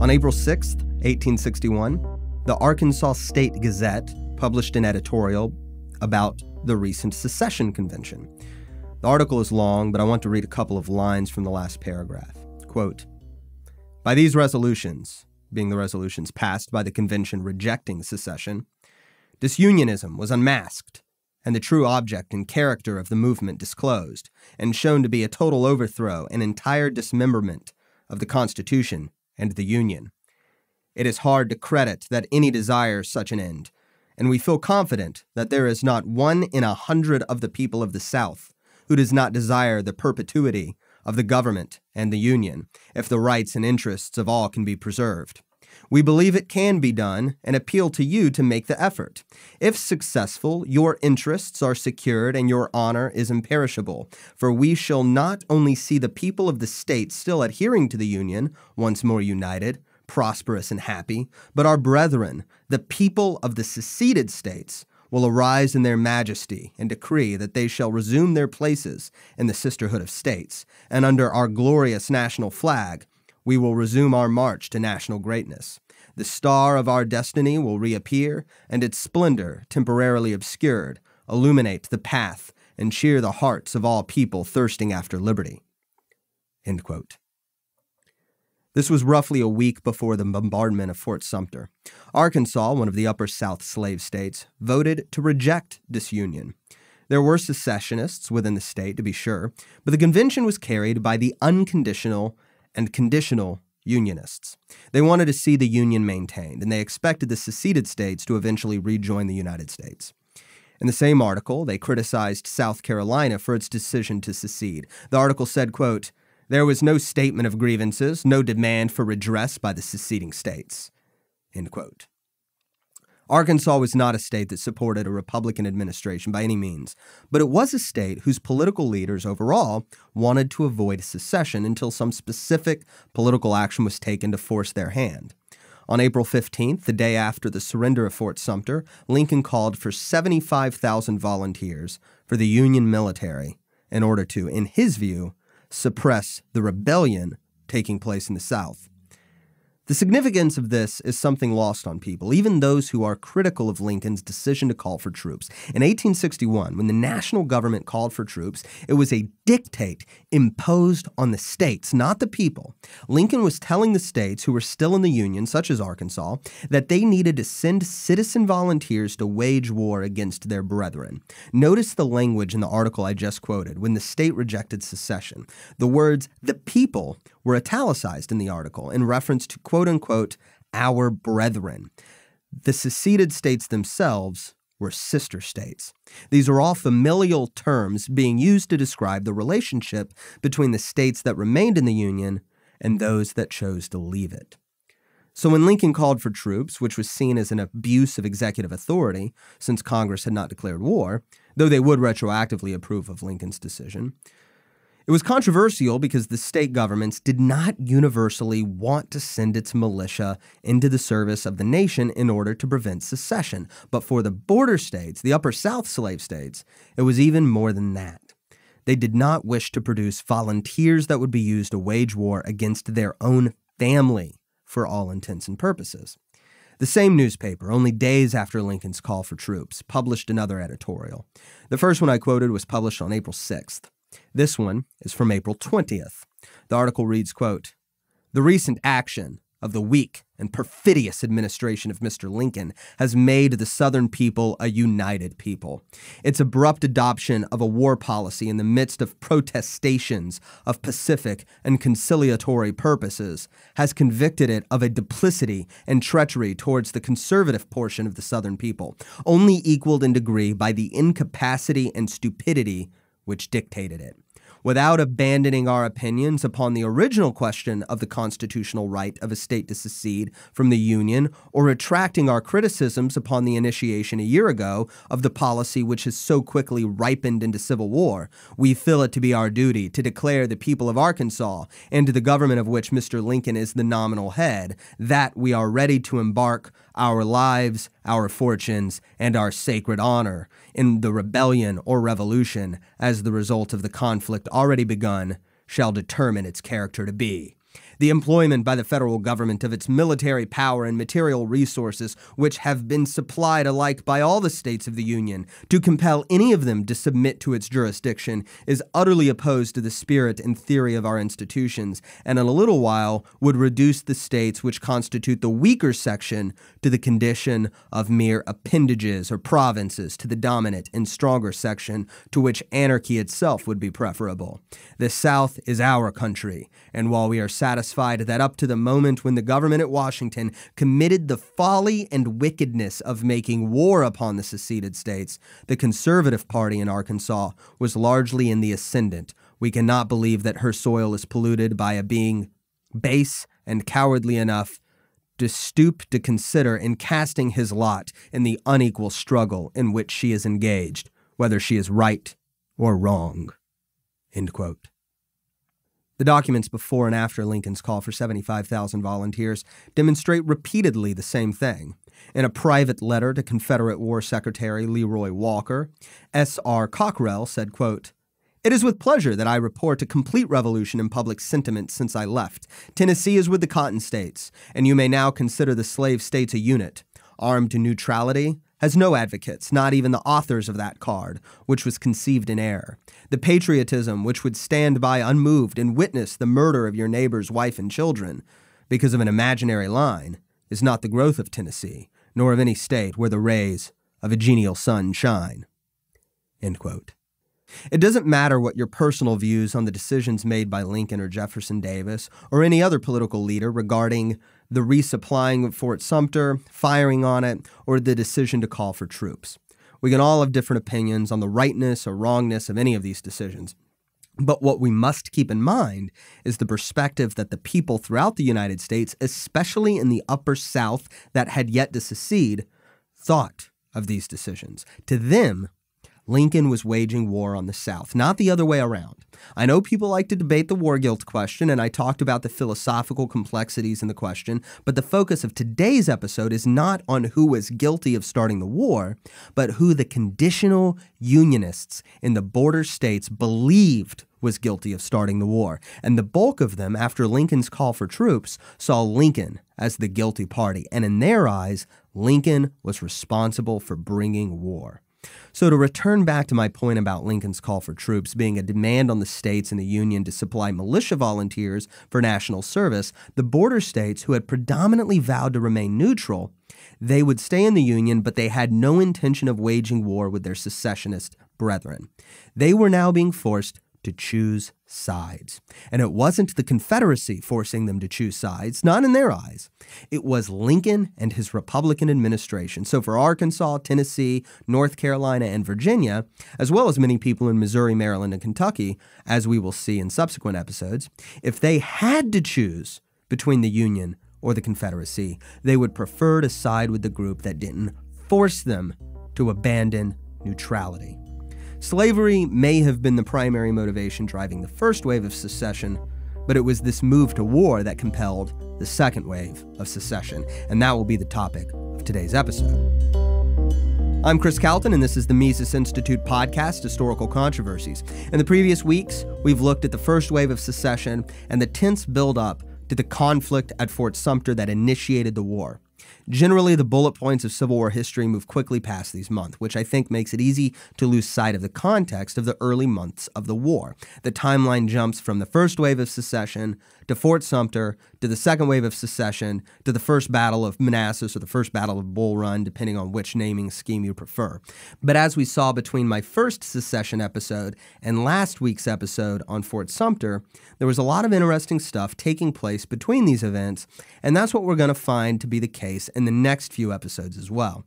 On April 6, 1861, the Arkansas State Gazette published an editorial about the recent secession convention. The article is long, but I want to read a couple of lines from the last paragraph. Quote, "By these resolutions," being the resolutions passed by the convention rejecting secession, "disunionism was unmasked, and the true object and character of the movement disclosed, and shown to be a total overthrow and entire dismemberment of the Constitution and the Union. It is hard to credit that any desires such an end, and we feel confident that there is not 1 in 100 of the people of the South who does not desire the perpetuity of the government and the Union, if the rights and interests of all can be preserved. We believe it can be done and appeal to you to make the effort. If successful, your interests are secured and your honor is imperishable, for we shall not only see the people of the state still adhering to the Union, once more united, prosperous and happy, but our brethren, the people of the seceded states, will arise in their majesty and decree that they shall resume their places in the sisterhood of states, and under our glorious national flag, we will resume our march to national greatness. The star of our destiny will reappear, and its splendor, temporarily obscured, illuminate the path and cheer the hearts of all people thirsting after liberty." End quote. This was roughly a week before the bombardment of Fort Sumter. Arkansas, one of the upper South slave states, voted to reject disunion. There were secessionists within the state, to be sure, but the convention was carried by the unconditional and conditional unionists. They wanted to see the Union maintained, and they expected the seceded states to eventually rejoin the United States. In the same article, they criticized South Carolina for its decision to secede. The article said, quote, "There was no statement of grievances, no demand for redress by the seceding states." End quote. Arkansas was not a state that supported a Republican administration by any means, but it was a state whose political leaders overall wanted to avoid secession until some specific political action was taken to force their hand. On April 15th, the day after the surrender of Fort Sumter, Lincoln called for 75,000 volunteers for the Union military in order to, in his view, suppress the rebellion taking place in the South. The significance of this is something lost on people, even those who are critical of Lincoln's decision to call for troops. In 1861, when the national government called for troops, it was a dictate imposed on the states, not the people. Lincoln was telling the states who were still in the Union, such as Arkansas, that they needed to send citizen volunteers to wage war against their brethren. Notice the language in the article I just quoted when the state rejected secession. The words, "the people," were italicized in the article in reference to, quote-unquote, our brethren. The seceded states themselves were sister states. These are all familial terms being used to describe the relationship between the states that remained in the Union and those that chose to leave it. So when Lincoln called for troops, which was seen as an abuse of executive authority since Congress had not declared war, though they would retroactively approve of Lincoln's decision, it was controversial because the state governments did not universally want to send its militia into the service of the nation in order to prevent secession. But for the border states, the upper South slave states, it was even more than that. They did not wish to produce volunteers that would be used to wage war against their own family for all intents and purposes. The same newspaper, only days after Lincoln's call for troops, published another editorial. The first one I quoted was published on April 6th. This one is from April 20th. The article reads, quote, "The recent action of the weak and perfidious administration of Mr. Lincoln has made the Southern people a united people. Its abrupt adoption of a war policy in the midst of protestations of pacific and conciliatory purposes has convicted it of a duplicity and treachery towards the conservative portion of the Southern people, only equaled in degree by the incapacity and stupidity which dictated it. Without abandoning our opinions upon the original question of the constitutional right of a state to secede from the Union, or retracting our criticisms upon the initiation a year ago of the policy which has so quickly ripened into civil war, we feel it to be our duty to declare the people of Arkansas, and to the government of which Mr. Lincoln is the nominal head, that we are ready to embark our lives, our fortunes, and our sacred honor in the rebellion or revolution as the result of the conflict already begun shall determine its character to be. The employment by the federal government of its military power and material resources, which have been supplied alike by all the states of the Union, to compel any of them to submit to its jurisdiction is utterly opposed to the spirit and theory of our institutions, and in a little while would reduce the states which constitute the weaker section to the condition of mere appendages or provinces to the dominant and stronger section, to which anarchy itself would be preferable. The South is our country, and while we are satisfied that up to the moment when the government at Washington committed the folly and wickedness of making war upon the seceded states, the conservative party in Arkansas was largely in the ascendant, we cannot believe that her soil is polluted by a being base and cowardly enough to stoop to consider in casting his lot in the unequal struggle in which she is engaged, whether she is right or wrong." End quote. The documents before and after Lincoln's call for 75,000 volunteers demonstrate repeatedly the same thing. In a private letter to Confederate War Secretary Leroy Walker, S.R. Cockrell said, quote, "It is with pleasure that I report a complete revolution in public sentiment since I left. Tennessee is with the Cotton States, and you may now consider the slave states a unit. Armed to neutrality has no advocates, not even the authors of that card, which was conceived in error. The patriotism which would stand by unmoved and witness the murder of your neighbor's wife and children because of an imaginary line is not the growth of Tennessee, nor of any state where the rays of a genial sun shine." End quote. It doesn't matter what your personal views on the decisions made by Lincoln or Jefferson Davis or any other political leader regarding the resupplying of Fort Sumter, firing on it, or the decision to call for troops. We can all have different opinions on the rightness or wrongness of any of these decisions. But what we must keep in mind is the perspective that the people throughout the United States, especially in the Upper South that had yet to secede, thought of these decisions. To them, Lincoln was waging war on the South, not the other way around. I know people like to debate the war guilt question, and I talked about the philosophical complexities in the question, but the focus of today's episode is not on who was guilty of starting the war, but who the conditional Unionists in the border states believed was guilty of starting the war. And the bulk of them, after Lincoln's call for troops, saw Lincoln as the guilty party, and in their eyes, Lincoln was responsible for bringing war. So to return back to my point about Lincoln's call for troops being a demand on the states and the Union to supply militia volunteers for national service, the border states who had predominantly vowed to remain neutral, they would stay in the Union, but they had no intention of waging war with their secessionist brethren. They were now being forced to choose sides. And it wasn't the Confederacy forcing them to choose sides, not in their eyes. It was Lincoln and his Republican administration. So for Arkansas, Tennessee, North Carolina, and Virginia, as well as many people in Missouri, Maryland, and Kentucky, as we will see in subsequent episodes, if they had to choose between the Union or the Confederacy, they would prefer to side with the group that didn't force them to abandon neutrality. Slavery may have been the primary motivation driving the first wave of secession, but it was this move to war that compelled the second wave of secession, and that will be the topic of today's episode. I'm Chris Calton, and this is the Mises Institute podcast, Historical Controversies. In the previous weeks, we've looked at the first wave of secession and the tense buildup to the conflict at Fort Sumter that initiated the war. Generally, the bullet points of Civil War history move quickly past these months, which I think makes it easy to lose sight of the context of the early months of the war. The timeline jumps from the first wave of secession to Fort Sumter to the second wave of secession to the first battle of Manassas or the first battle of Bull Run, depending on which naming scheme you prefer. But as we saw between my first secession episode and last week's episode on Fort Sumter, there was a lot of interesting stuff taking place between these events, and that's what we're going to find to be the case in the next few episodes as well.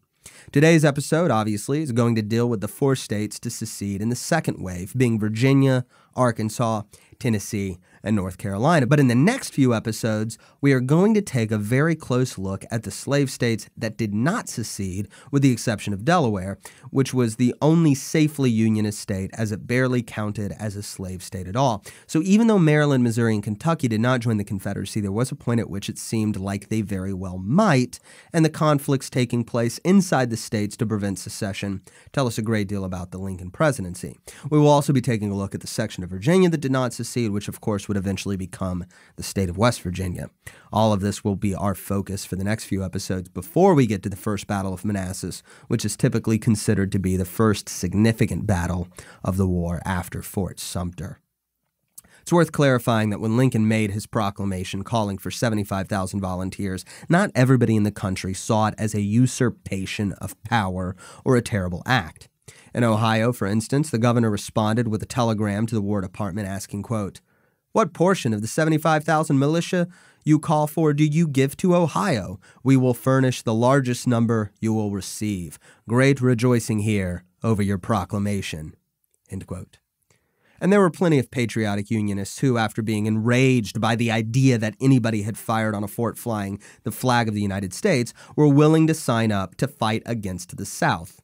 Today's episode, obviously, is going to deal with the four states to secede in the second wave, being Virginia, Arkansas, Tennessee, and North Carolina. But in the next few episodes, we are going to take a very close look at the slave states that did not secede, with the exception of Delaware, which was the only safely Unionist state, as it barely counted as a slave state at all. So even though Maryland, Missouri, and Kentucky did not join the Confederacy, there was a point at which it seemed like they very well might, and the conflicts taking place inside the states to prevent secession tell us a great deal about the Lincoln presidency. We will also be taking a look at the section of Virginia that did not secede, which of course would eventually become the state of West Virginia. All of this will be our focus for the next few episodes before we get to the First Battle of Manassas, which is typically considered to be the first significant battle of the war after Fort Sumter. It's worth clarifying that when Lincoln made his proclamation calling for 75,000 volunteers, not everybody in the country saw it as a usurpation of power or a terrible act. In Ohio, for instance, the governor responded with a telegram to the War Department asking, quote, "What portion of the 75,000 militia you call for do you give to Ohio? We will furnish the largest number you will receive. Great rejoicing here over your proclamation." End quote. And there were plenty of patriotic Unionists who, after being enraged by the idea that anybody had fired on a fort flying the flag of the United States, were willing to sign up to fight against the South.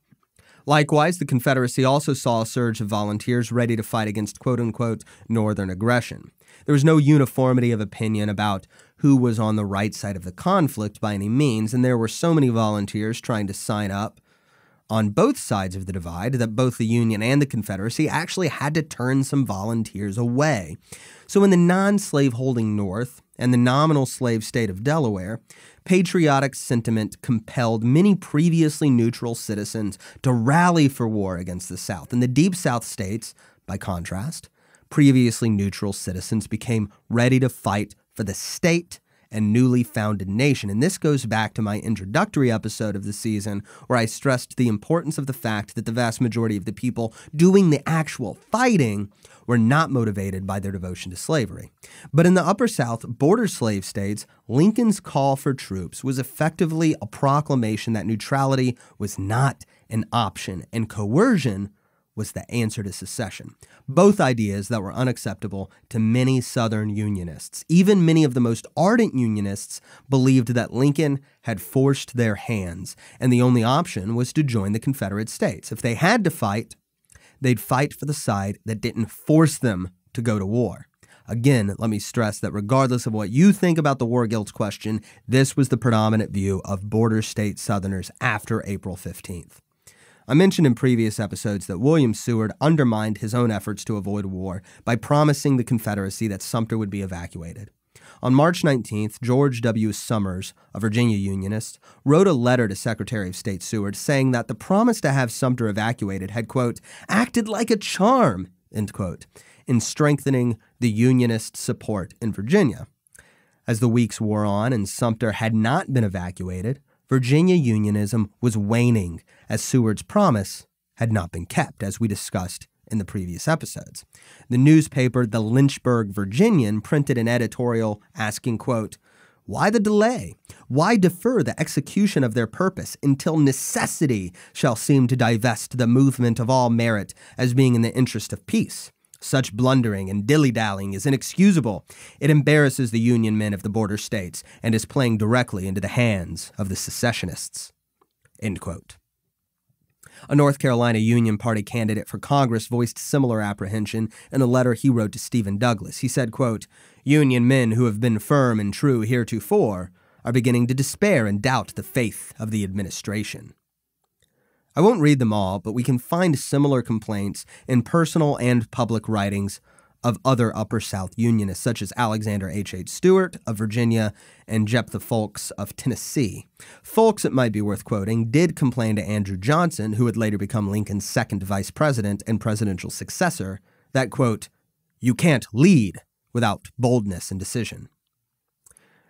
Likewise, the Confederacy also saw a surge of volunteers ready to fight against quote-unquote Northern aggression. There was no uniformity of opinion about who was on the right side of the conflict by any means, and there were so many volunteers trying to sign up on both sides of the divide that both the Union and the Confederacy actually had to turn some volunteers away. So in the non-slaveholding North and the nominal slave state of Delaware, patriotic sentiment compelled many previously neutral citizens to rally for war against the South. In the Deep South states, by contrast, previously neutral citizens became ready to fight for the state and newly founded nation. And this goes back to my introductory episode of the season where I stressed the importance of the fact that the vast majority of the people doing the actual fighting were not motivated by their devotion to slavery. But in the Upper South, border slave states, Lincoln's call for troops was effectively a proclamation that neutrality was not an option and coercion was the answer to secession, both ideas that were unacceptable to many Southern Unionists. Even many of the most ardent Unionists believed that Lincoln had forced their hands, and the only option was to join the Confederate States. If they had to fight, they'd fight for the side that didn't force them to go to war. Again, let me stress that regardless of what you think about the war guilt question, this was the predominant view of border state Southerners after April 15th. I mentioned in previous episodes that William Seward undermined his own efforts to avoid war by promising the Confederacy that Sumter would be evacuated. On March 19th, George W. Summers, a Virginia Unionist, wrote a letter to Secretary of State Seward saying that the promise to have Sumter evacuated had, quote, acted like a charm, end quote, in strengthening the Unionist support in Virginia. As the weeks wore on and Sumter had not been evacuated, Virginia Unionism was waning as Seward's promise had not been kept, as we discussed in the previous episodes. The newspaper The Lynchburg Virginian printed an editorial asking, quote, "Why the delay? Why defer the execution of their purpose until necessity shall seem to divest the movement of all merit as being in the interest of peace? Such blundering and dilly-dallying is inexcusable. It embarrasses the Union men of the border states and is playing directly into the hands of the secessionists." End quote. A North Carolina Union Party candidate for Congress voiced similar apprehension in a letter he wrote to Stephen Douglas. He said, quote, "Union men who have been firm and true heretofore are beginning to despair and doubt the faith of the administration." I won't read them all, but we can find similar complaints in personal and public writings of other Upper South Unionists, such as Alexander H.H. Stewart of Virginia and Jephthah Foulkes of Tennessee. Foulkes, it might be worth quoting, did complain to Andrew Johnson, who would later become Lincoln's second vice president and presidential successor, that, quote, "You can't lead without boldness and decision."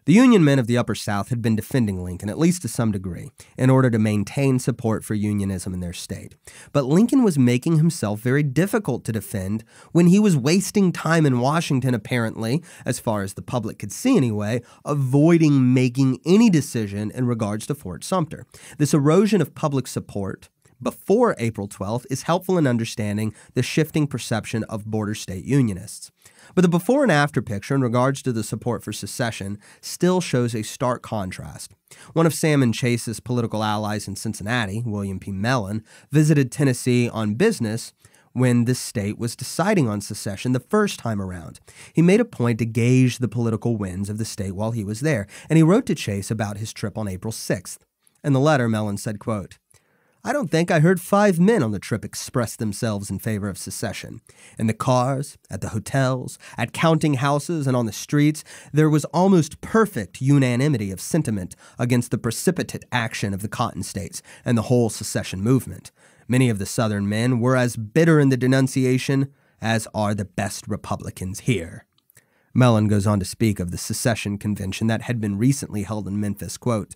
The Union men of the Upper South had been defending Lincoln, at least to some degree, in order to maintain support for Unionism in their state. But Lincoln was making himself very difficult to defend when he was wasting time in Washington, apparently, as far as the public could see anyway, avoiding making any decision in regards to Fort Sumter. This erosion of public support before April 12th is helpful in understanding the shifting perception of border state Unionists. But the before and after picture in regards to the support for secession still shows a stark contrast. One of Salmon Chase's political allies in Cincinnati, William P. Mellon, visited Tennessee on business when the state was deciding on secession the first time around. He made a point to gauge the political winds of the state while he was there, and he wrote to Chase about his trip on April 6th. In the letter, Mellon said, quote, I don't think I heard 5 men on the trip express themselves in favor of secession. In the cars, at the hotels, at counting houses, and on the streets, there was almost perfect unanimity of sentiment against the precipitate action of the Cotton States and the whole secession movement. Many of the Southern men were as bitter in the denunciation as are the best Republicans here. Mellon goes on to speak of the secession convention that had been recently held in Memphis, quote,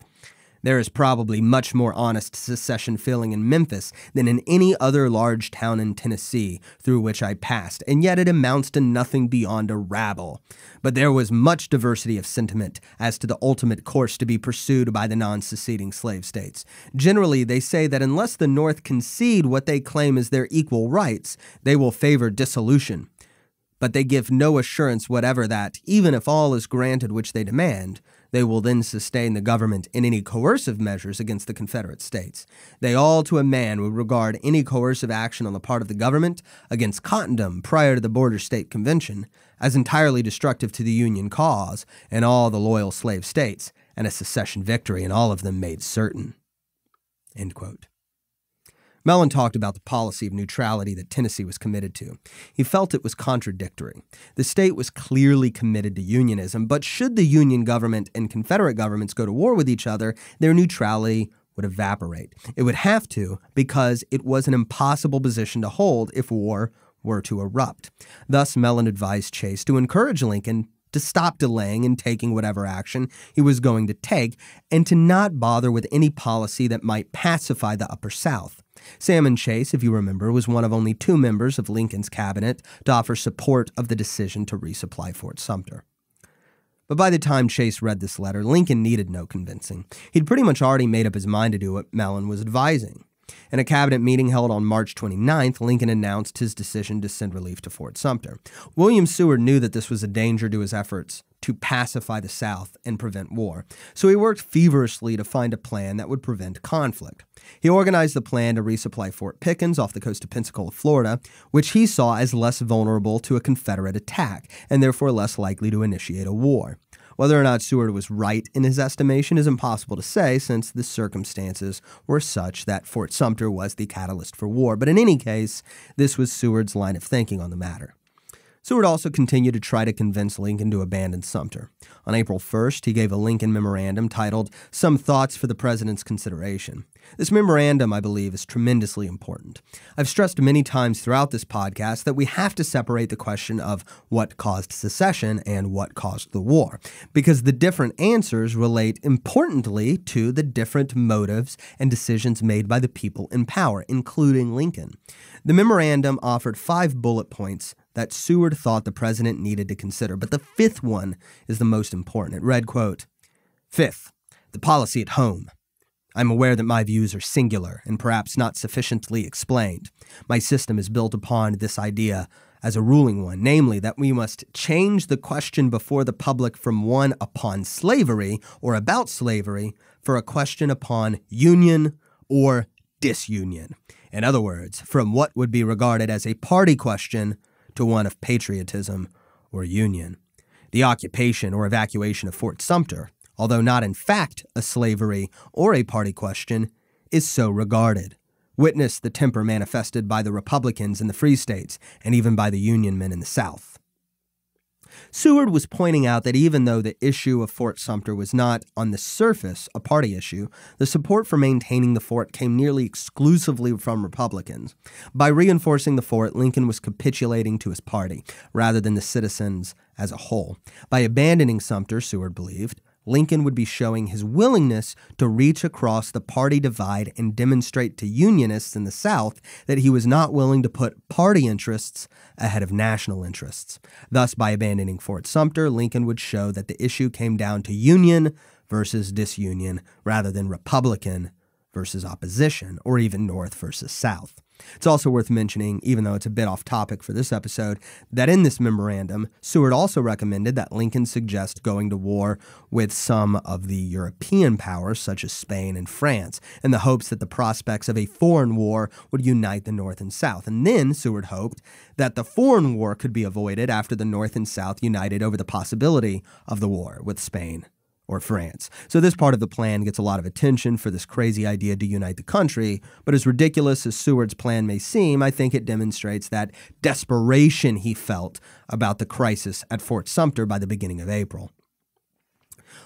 "There is probably much more honest secession feeling in Memphis than in any other large town in Tennessee through which I passed, and yet it amounts to nothing beyond a rabble. But there was much diversity of sentiment as to the ultimate course to be pursued by the non-seceding slave states. Generally, they say that unless the North concede what they claim is their equal rights, they will favor dissolution. But they give no assurance whatever that, even if all is granted which they demand, they will then sustain the government in any coercive measures against the Confederate States. They all to a man would regard any coercive action on the part of the government against Cottondom prior to the Border State Convention as entirely destructive to the Union cause in all the loyal slave states, and a secession victory in all of them made certain." End quote. Mellon talked about the policy of neutrality that Tennessee was committed to. He felt it was contradictory. The state was clearly committed to unionism, but should the Union government and Confederate governments go to war with each other, their neutrality would evaporate. It would have to, because it was an impossible position to hold if war were to erupt. Thus, Mellon advised Chase to encourage Lincoln to stop delaying and taking whatever action he was going to take, and to not bother with any policy that might pacify the Upper South. Salmon Chase, if you remember, was one of only 2 members of Lincoln's cabinet to offer support of the decision to resupply Fort Sumter. But by the time Chase read this letter, Lincoln needed no convincing. He'd pretty much already made up his mind to do what Mellon was advising. In a cabinet meeting held on March 29th, Lincoln announced his decision to send relief to Fort Sumter. William Seward knew that this was a danger to his efforts to pacify the South and prevent war, so he worked feverishly to find a plan that would prevent conflict. He organized the plan to resupply Fort Pickens off the coast of Pensacola, Florida, which he saw as less vulnerable to a Confederate attack and therefore less likely to initiate a war. Whether or not Seward was right in his estimation is impossible to say, since the circumstances were such that Fort Sumter was the catalyst for war, but in any case, this was Seward's line of thinking on the matter. Seward also continued to try to convince Lincoln to abandon Sumter. On April 1st, he gave a Lincoln memorandum titled, "Some Thoughts for the President's Consideration." This memorandum, I believe, is tremendously important. I've stressed many times throughout this podcast that we have to separate the question of what caused secession and what caused the war, because the different answers relate importantly to the different motives and decisions made by the people in power, including Lincoln. The memorandum offered 5 bullet points that Seward thought the president needed to consider, but the 5th one is the most important. It read, quote, "5th, the policy at home. I'm aware that my views are singular and perhaps not sufficiently explained. My system is built upon this idea as a ruling one, namely that we must change the question before the public from one upon slavery or about slavery for a question upon union or disunion. In other words, from what would be regarded as a party question to one of patriotism or union. The occupation or evacuation of Fort Sumter, although not in fact a slavery or a party question, is so regarded. Witness the temper manifested by the Republicans in the Free States and even by the Union men in the South." Seward was pointing out that even though the issue of Fort Sumter was not, on the surface, a party issue, the support for maintaining the fort came nearly exclusively from Republicans. By reinforcing the fort, Lincoln was capitulating to his party, rather than the citizens as a whole. By abandoning Sumter, Seward believed, Lincoln would be showing his willingness to reach across the party divide and demonstrate to Unionists in the South that he was not willing to put party interests ahead of national interests. Thus, by abandoning Fort Sumter, Lincoln would show that the issue came down to union versus disunion rather than Republican versus opposition, or even North versus South. It's also worth mentioning, even though it's a bit off topic for this episode, that in this memorandum, Seward also recommended that Lincoln suggest going to war with some of the European powers, such as Spain and France, in the hopes that the prospects of a foreign war would unite the North and South. And then Seward hoped that the foreign war could be avoided after the North and South united over the possibility of the war with Spain or France. So this part of the plan gets a lot of attention for this crazy idea to unite the country, but as ridiculous as Seward's plan may seem, I think it demonstrates that desperation he felt about the crisis at Fort Sumter by the beginning of April.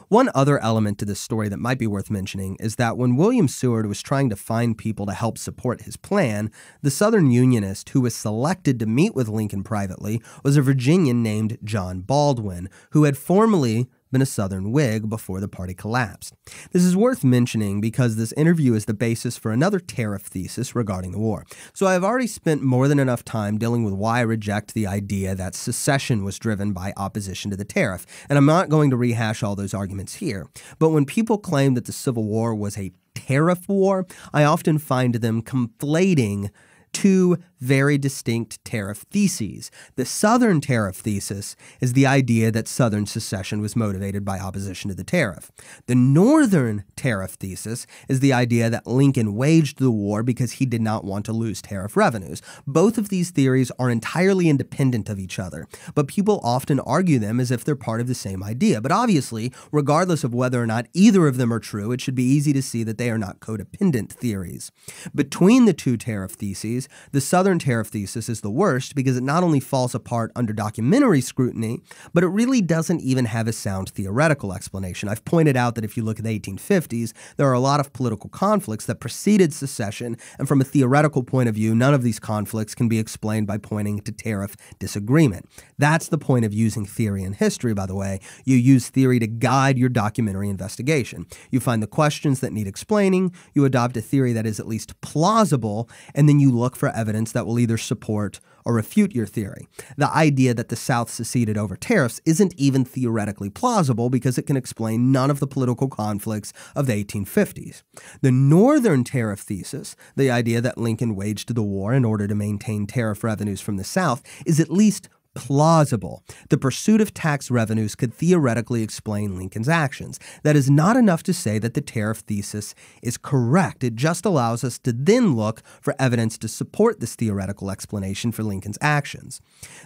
One other element to this story that might be worth mentioning is that when William Seward was trying to find people to help support his plan, the Southern Unionist who was selected to meet with Lincoln privately was a Virginian named John Baldwin, who had formerly been a Southern Whig before the party collapsed. This is worth mentioning because this interview is the basis for another tariff thesis regarding the war. So I have already spent more than enough time dealing with why I reject the idea that secession was driven by opposition to the tariff, and I'm not going to rehash all those arguments here. But when people claim that the Civil War was a tariff war, I often find them conflating two very distinct tariff theses. The Southern tariff thesis is the idea that Southern secession was motivated by opposition to the tariff. The Northern tariff thesis is the idea that Lincoln waged the war because he did not want to lose tariff revenues. Both of these theories are entirely independent of each other, but people often argue them as if they're part of the same idea. But obviously, regardless of whether or not either of them are true, it should be easy to see that they are not codependent theories. Between the two tariff theses, the Southern tariff thesis is the worst because it not only falls apart under documentary scrutiny, but it really doesn't even have a sound theoretical explanation. I've pointed out that if you look at the 1850s, there are a lot of political conflicts that preceded secession, and from a theoretical point of view, none of these conflicts can be explained by pointing to tariff disagreement. That's the point of using theory and history, by the way. You use theory to guide your documentary investigation. You find the questions that need explaining, you adopt a theory that is at least plausible, and then you look for evidence that will either support or refute your theory. The idea that the South seceded over tariffs isn't even theoretically plausible because it can explain none of the political conflicts of the 1850s. The Northern tariff thesis, the idea that Lincoln waged the war in order to maintain tariff revenues from the South, is at least plausible. The pursuit of tax revenues could theoretically explain Lincoln's actions. That is not enough to say that the tariff thesis is correct. It just allows us to then look for evidence to support this theoretical explanation for Lincoln's actions.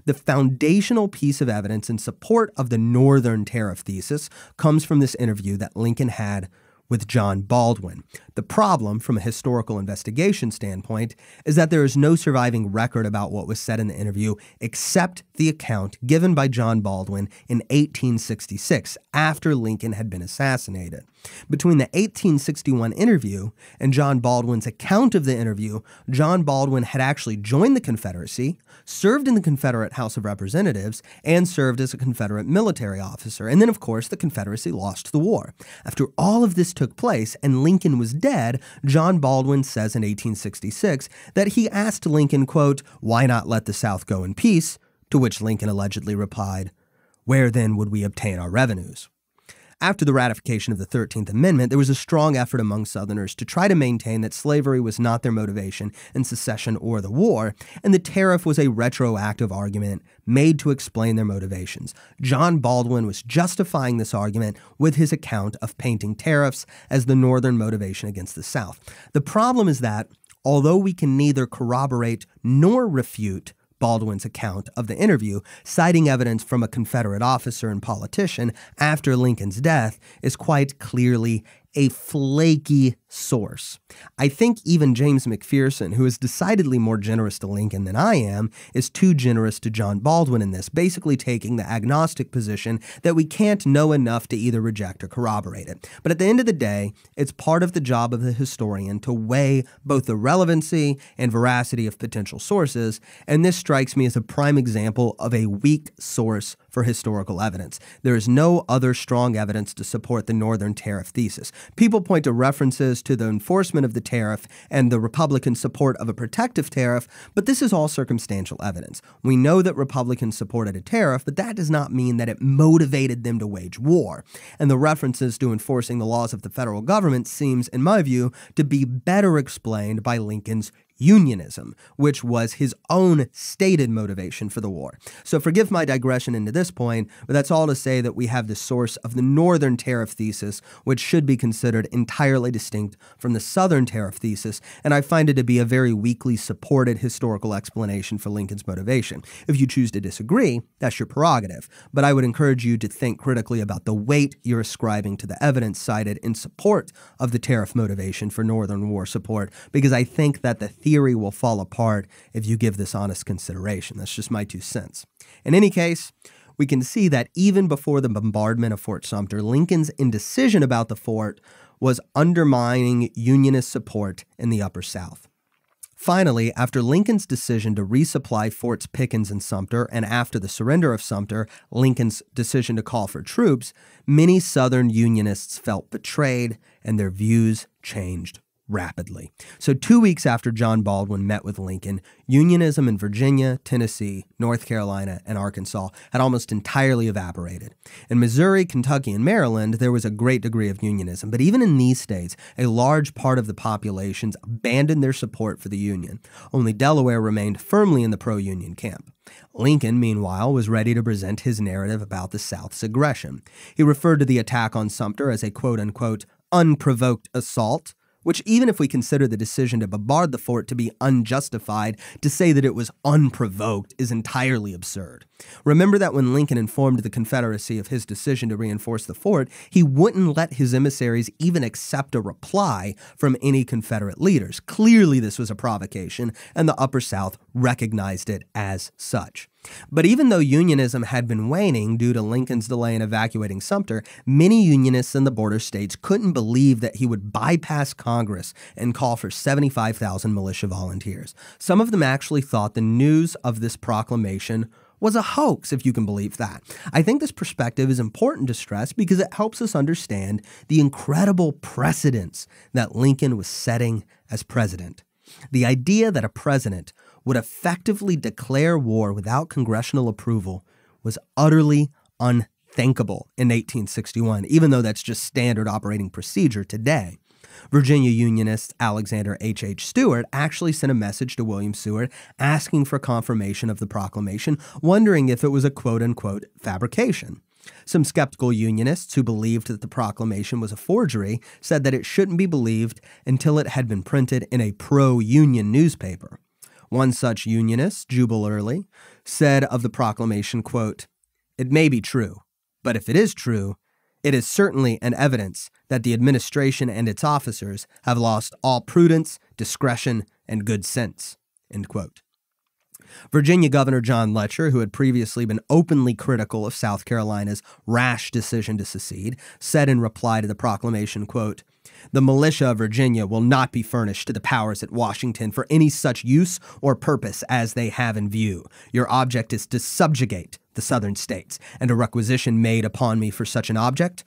The foundational piece of evidence in support of the Northern tariff thesis comes from this interview that Lincoln had with John Baldwin. The problem, from a historical investigation standpoint, is that there is no surviving record about what was said in the interview except the account given by John Baldwin in 1866, after Lincoln had been assassinated. Between the 1861 interview and John Baldwin's account of the interview, John Baldwin had actually joined the Confederacy, served in the Confederate House of Representatives, and served as a Confederate military officer. And then, of course, the Confederacy lost the war. After all of this took place and Lincoln was dead, John Baldwin says in 1866 that he asked Lincoln, quote, "Why not let the South go in peace?" To which Lincoln allegedly replied, "Where then would we obtain our revenues?" After the ratification of the 13th Amendment, there was a strong effort among Southerners to try to maintain that slavery was not their motivation in secession or the war, and the tariff was a retroactive argument made to explain their motivations. John Baldwin was justifying this argument with his account of painting tariffs as the Northern motivation against the South. The problem is that, although we can neither corroborate nor refute Baldwin's account of the interview, citing evidence from a Confederate officer and politician after Lincoln's death is quite clearly a flaky source. I think even James McPherson, who is decidedly more generous to Lincoln than I am, is too generous to John Baldwin in this, basically taking the agnostic position that we can't know enough to either reject or corroborate it. But at the end of the day, it's part of the job of the historian to weigh both the relevancy and veracity of potential sources, and this strikes me as a prime example of a weak source for historical evidence. There is no other strong evidence to support the Northern tariff thesis. People point to references to the enforcement of the tariff and the Republican support of a protective tariff, but this is all circumstantial evidence. We know that Republicans supported a tariff, but that does not mean that it motivated them to wage war. And the references to enforcing the laws of the federal government seems, in my view, to be better explained by Lincoln's unionism, which was his own stated motivation for the war. So forgive my digression into this point, but that's all to say that we have the source of the Northern tariff thesis, which should be considered entirely distinct from the Southern tariff thesis, and I find it to be a very weakly supported historical explanation for Lincoln's motivation. If you choose to disagree, that's your prerogative, but I would encourage you to think critically about the weight you're ascribing to the evidence cited in support of the tariff motivation for Northern war support, because I think that the theory will fall apart if you give this honest consideration. That's just my 2 cents. In any case, we can see that even before the bombardment of Fort Sumter, Lincoln's indecision about the fort was undermining Unionist support in the Upper South. Finally, after Lincoln's decision to resupply Forts Pickens and Sumter, and after the surrender of Sumter, Lincoln's decision to call for troops, many Southern Unionists felt betrayed and their views changed rapidly. So 2 weeks after John Baldwin met with Lincoln, unionism in Virginia, Tennessee, North Carolina, and Arkansas had almost entirely evaporated. In Missouri, Kentucky, and Maryland, there was a great degree of unionism, but even in these states, a large part of the populations abandoned their support for the Union. Only Delaware remained firmly in the pro-Union camp. Lincoln, meanwhile, was ready to present his narrative about the South's aggression. He referred to the attack on Sumter as a quote-unquote unprovoked assault, which, even if we consider the decision to bombard the fort to be unjustified, to say that it was unprovoked is entirely absurd. Remember that when Lincoln informed the Confederacy of his decision to reinforce the fort, he wouldn't let his emissaries even accept a reply from any Confederate leaders. Clearly, this was a provocation, and the Upper South recognized it as such. But even though unionism had been waning due to Lincoln's delay in evacuating Sumter, many unionists in the border states couldn't believe that he would bypass Congress and call for 75,000 militia volunteers. Some of them actually thought the news of this proclamation was a hoax, if you can believe that. I think this perspective is important to stress because it helps us understand the incredible precedents that Lincoln was setting as president. The idea that a president would effectively declare war without congressional approval was utterly unthinkable in 1861, even though that's just standard operating procedure today. Virginia Unionist Alexander H.H. Stewart actually sent a message to William Seward asking for confirmation of the proclamation, wondering if it was a quote-unquote fabrication. Some skeptical Unionists who believed that the proclamation was a forgery said that it shouldn't be believed until it had been printed in a pro-Union newspaper. One such unionist, Jubal Early, said of the proclamation, quote, "It may be true, but if it is true, it is certainly an evidence that the administration and its officers have lost all prudence, discretion, and good sense," end quote. Virginia Governor John Letcher, who had previously been openly critical of South Carolina's rash decision to secede, said in reply to the proclamation, quote, "The militia of Virginia will not be furnished to the powers at Washington for any such use or purpose as they have in view. Your object is to subjugate the Southern states, and a requisition made upon me for such an object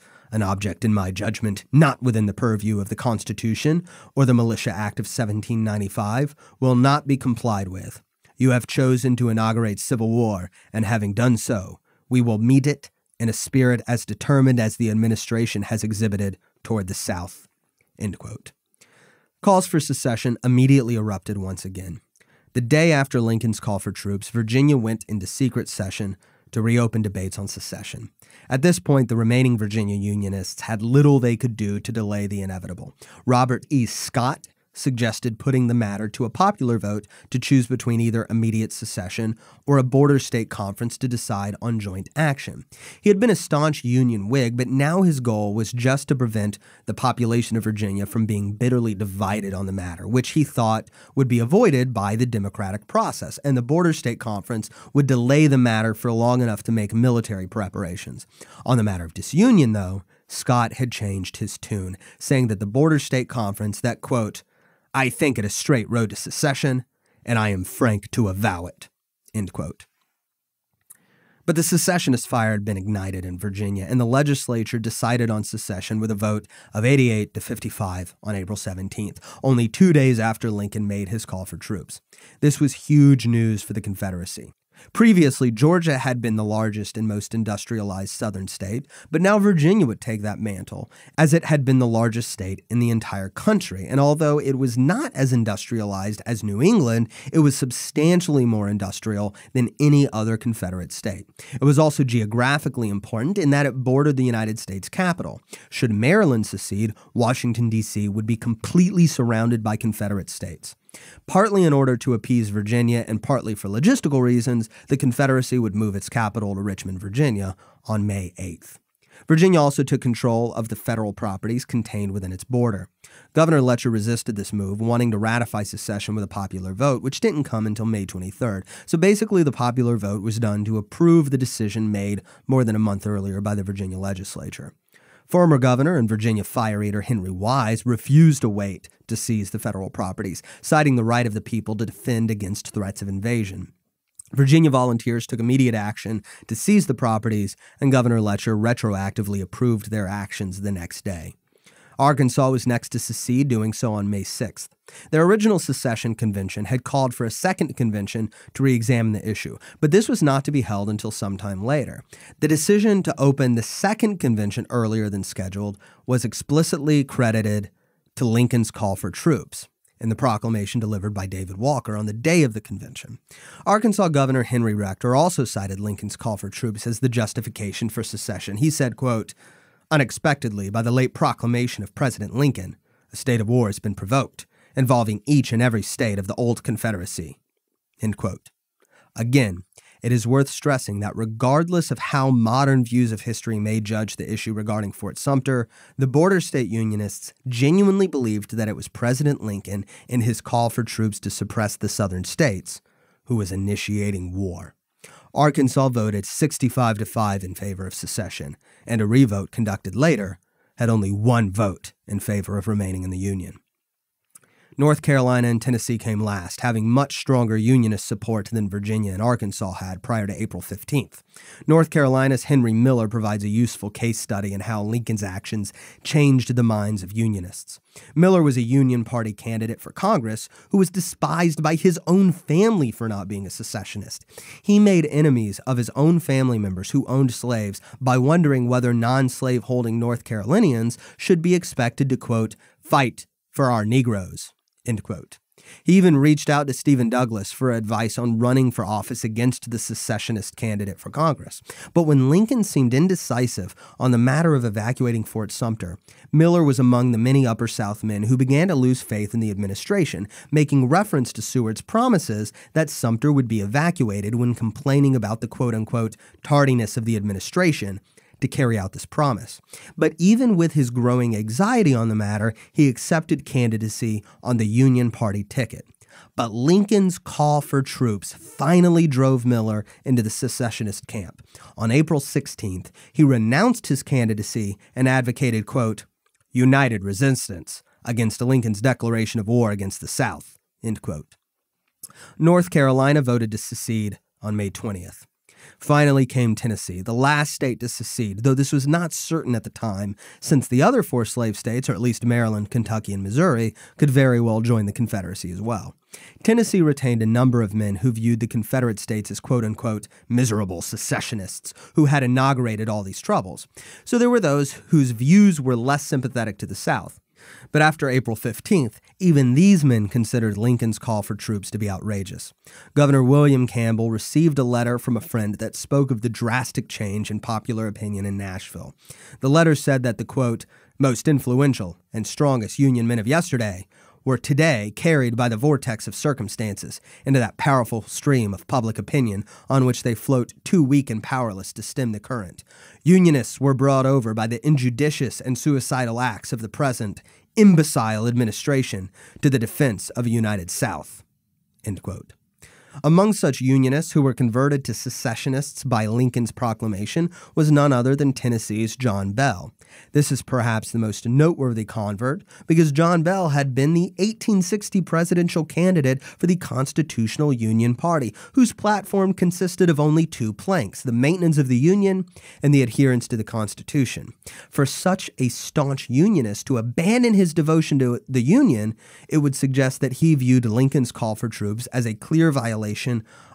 in my judgment not within the purview of the Constitution or the Militia Act of 1795, will not be complied with. You have chosen to inaugurate civil war, and having done so, we will meet it in a spirit as determined as the administration has exhibited toward the South," end quote. Calls for secession immediately erupted once again. The day after Lincoln's call for troops, Virginia went into secret session to reopen debates on secession. At this point, the remaining Virginia Unionists had little they could do to delay the inevitable. Robert E. Scott suggested putting the matter to a popular vote to choose between either immediate secession or a border state conference to decide on joint action. He had been a staunch Union Whig, but now his goal was just to prevent the population of Virginia from being bitterly divided on the matter, which he thought would be avoided by the democratic process, and the border state conference would delay the matter for long enough to make military preparations. On the matter of disunion, though, Scott had changed his tune, saying that the border state conference that, quote, "I think it a straight road to secession, and I am frank to avow it," end quote. But the secessionist fire had been ignited in Virginia, and the legislature decided on secession with a vote of 88 to 55 on April 17th, only 2 days after Lincoln made his call for troops. This was huge news for the Confederacy. Previously, Georgia had been the largest and most industrialized southern state, but now Virginia would take that mantle, as it had been the largest state in the entire country. And although it was not as industrialized as New England, it was substantially more industrial than any other Confederate state. It was also geographically important in that it bordered the United States capital. Should Maryland secede, Washington, D.C. would be completely surrounded by Confederate states. Partly in order to appease Virginia and partly for logistical reasons, the Confederacy would move its capital to Richmond, Virginia, on May 8th. Virginia also took control of the federal properties contained within its border. Governor Letcher resisted this move, wanting to ratify secession with a popular vote, which didn't come until May 23rd. So basically, the popular vote was done to approve the decision made more than a month earlier by the Virginia legislature. Former governor and Virginia fire eater Henry Wise refused to wait to seize the federal properties, citing the right of the people to defend against threats of invasion. Virginia volunteers took immediate action to seize the properties, and Governor Letcher retroactively approved their actions the next day. Arkansas was next to secede, doing so on May 6th. Their original secession convention had called for a second convention to re-examine the issue, but this was not to be held until sometime later. The decision to open the second convention earlier than scheduled was explicitly credited to Lincoln's call for troops in the proclamation delivered by David Walker on the day of the convention. Arkansas Governor Henry Rector also cited Lincoln's call for troops as the justification for secession. He said, quote, "Unexpectedly, by the late proclamation of President Lincoln, a state of war has been provoked, involving each and every state of the old Confederacy." End quote. Again, it is worth stressing that regardless of how modern views of history may judge the issue regarding Fort Sumter, the border state Unionists genuinely believed that it was President Lincoln in his call for troops to suppress the southern states who was initiating war. Arkansas voted 65-5 in favor of secession, and a revote conducted later had only one vote in favor of remaining in the Union. North Carolina and Tennessee came last, having much stronger Unionist support than Virginia and Arkansas had prior to April 15th. North Carolina's Henry Miller provides a useful case study in how Lincoln's actions changed the minds of Unionists. Miller was a Union Party candidate for Congress who was despised by his own family for not being a secessionist. He made enemies of his own family members who owned slaves by wondering whether non-slave-holding North Carolinians should be expected to, quote, "fight for our Negroes." End quote. He even reached out to Stephen Douglas for advice on running for office against the secessionist candidate for Congress. But when Lincoln seemed indecisive on the matter of evacuating Fort Sumter, Miller was among the many Upper South men who began to lose faith in the administration, making reference to Seward's promises that Sumter would be evacuated when complaining about the quote-unquote tardiness of the administration to carry out this promise. But even with his growing anxiety on the matter, he accepted candidacy on the Union Party ticket. But Lincoln's call for troops finally drove Miller into the secessionist camp. On April 16th, he renounced his candidacy and advocated, quote, "united resistance against Lincoln's declaration of war against the South," end quote. North Carolina voted to secede on May 20th. Finally came Tennessee, the last state to secede, though this was not certain at the time, since the other four slave states, or at least Maryland, Kentucky, and Missouri, could very well join the Confederacy as well. Tennessee retained a number of men who viewed the Confederate states as quote-unquote miserable secessionists who had inaugurated all these troubles. So there were those whose views were less sympathetic to the South. But after April 15th, even these men considered Lincoln's call for troops to be outrageous. Governor William Campbell received a letter from a friend that spoke of the drastic change in popular opinion in Nashville. The letter said that the, quote, "most influential and strongest Union men of yesterday were today carried by the vortex of circumstances into that powerful stream of public opinion on which they float too weak and powerless to stem the current. Unionists were brought over by the injudicious and suicidal acts of the present imbecile administration to the defense of a united South." End quote. Among such Unionists who were converted to secessionists by Lincoln's proclamation was none other than Tennessee's John Bell. This is perhaps the most noteworthy convert because John Bell had been the 1860 presidential candidate for the Constitutional Union Party, whose platform consisted of only two planks, the maintenance of the Union and the adherence to the Constitution. For such a staunch Unionist to abandon his devotion to the Union, it would suggest that he viewed Lincoln's call for troops as a clear violation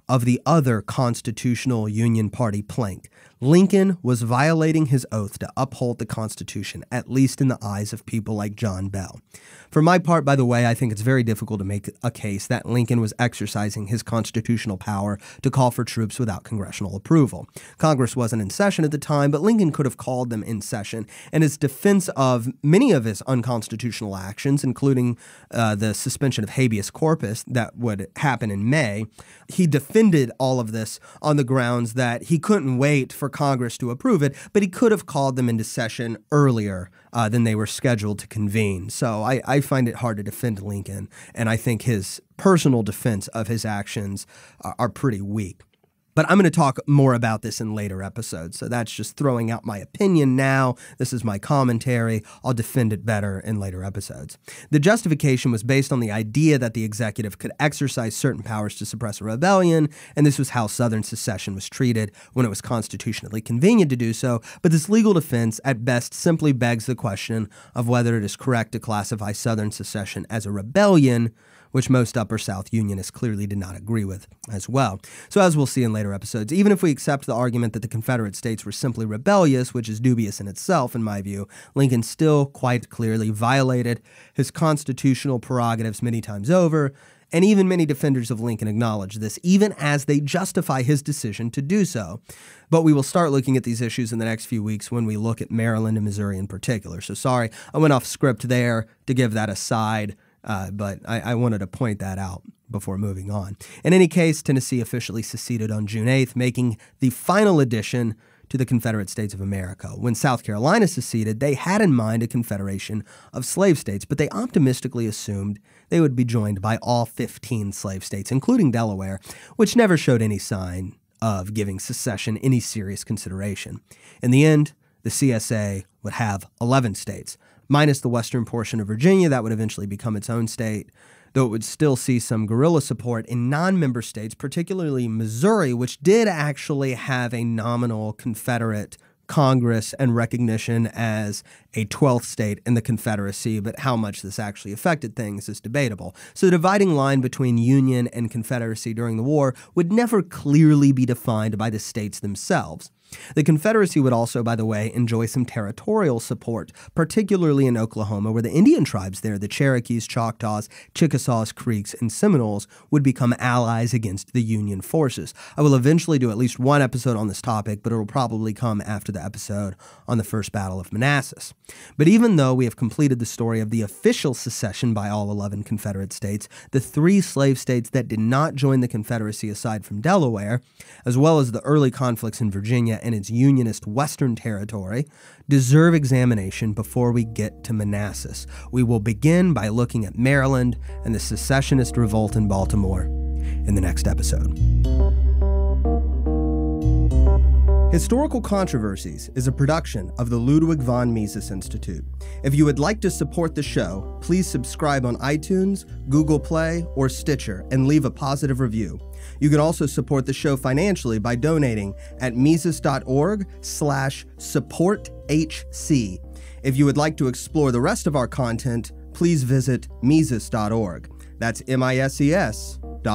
of the other Constitutional Union Party plank. Lincoln was violating his oath to uphold the Constitution, at least in the eyes of people like John Bell. For my part, by the way, I think it's very difficult to make a case that Lincoln was exercising his constitutional power to call for troops without congressional approval. Congress wasn't in session at the time, but Lincoln could have called them in session, and his defense of many of his unconstitutional actions, including the suspension of habeas corpus that would happen in May, he defended all of this on the grounds that he couldn't wait for Congress to approve it, but he could have called them into session earlier than they were scheduled to convene. So I find it hard to defend Lincoln, and I think his personal defense of his actions are pretty weak. But I'm going to talk more about this in later episodes, so that's just throwing out my opinion now. This is my commentary. I'll defend it better in later episodes. The justification was based on the idea that the executive could exercise certain powers to suppress a rebellion, and this was how Southern secession was treated when it was constitutionally convenient to do so, but this legal defense at best simply begs the question of whether it is correct to classify Southern secession as a rebellion, which most Upper South Unionists clearly did not agree with as well. So as we'll see in later episodes, even if we accept the argument that the Confederate states were simply rebellious, which is dubious in itself, in my view, Lincoln still quite clearly violated his constitutional prerogatives many times over, and even many defenders of Lincoln acknowledge this, even as they justify his decision to do so. But we will start looking at these issues in the next few weeks when we look at Maryland and Missouri in particular. So sorry, I went off script there to give that a side. But I wanted to point that out before moving on. In any case, Tennessee officially seceded on June 8th, making the final addition to the Confederate States of America. When South Carolina seceded, they had in mind a confederation of slave states, but they optimistically assumed they would be joined by all 15 slave states, including Delaware, which never showed any sign of giving secession any serious consideration. In the end, the CSA would have 11 states, minus the western portion of Virginia that would eventually become its own state, though it would still see some guerrilla support in non-member states, particularly Missouri, which did actually have a nominal Confederate Congress and recognition as a 12th state in the Confederacy, but how much this actually affected things is debatable. So the dividing line between Union and Confederacy during the war would never clearly be defined by the states themselves. The Confederacy would also, by the way, enjoy some territorial support, particularly in Oklahoma, where the Indian tribes there, the Cherokees, Choctaws, Chickasaws, Creeks, and Seminoles, would become allies against the Union forces. I will eventually do at least one episode on this topic, but it will probably come after the episode on the First Battle of Manassas. But even though we have completed the story of the official secession by all 11 Confederate states, the three slave states that did not join the Confederacy aside from Delaware, as well as the early conflicts in Virginia and its Unionist Western Territory, deserve examination before we get to Manassas. We will begin by looking at Maryland and the secessionist revolt in Baltimore in the next episode. Historical Controversies is a production of the Ludwig von Mises Institute. If you would like to support the show, please subscribe on iTunes, Google Play, or Stitcher and leave a positive review. You can also support the show financially by donating at mises.org/supporthc. If you would like to explore the rest of our content, please visit mises.org. That's mises.org.